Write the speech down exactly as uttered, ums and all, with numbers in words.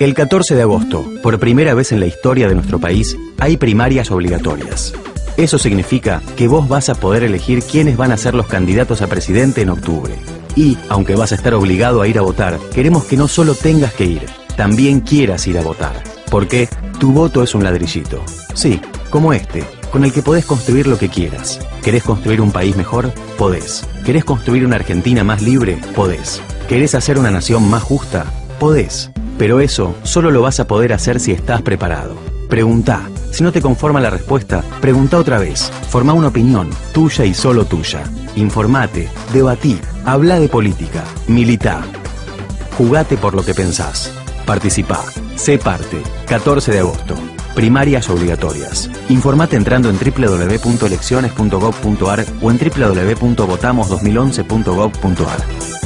El catorce de agosto, por primera vez en la historia de nuestro país, hay primarias obligatorias. Eso significa que vos vas a poder elegir quiénes van a ser los candidatos a presidente en octubre. Y, aunque vas a estar obligado a ir a votar, queremos que no solo tengas que ir, también quieras ir a votar. Porque tu voto es un ladrillito. Sí, como este, con el que podés construir lo que quieras. ¿Querés construir un país mejor? Podés. ¿Querés construir una Argentina más libre? Podés. ¿Querés hacer una nación más justa? Podés. Pero eso solo lo vas a poder hacer si estás preparado. Preguntá. Si no te conforma la respuesta, preguntá otra vez. Formá una opinión, tuya y solo tuya. Informate, debatí, hablá de política, militá. Jugate por lo que pensás. Participá. Sé parte. catorce de agosto. Primarias obligatorias. Informate entrando en doble u doble u doble u punto elecciones punto gov punto ar o en doble u doble u doble u punto votamos dos mil once punto gov punto ar.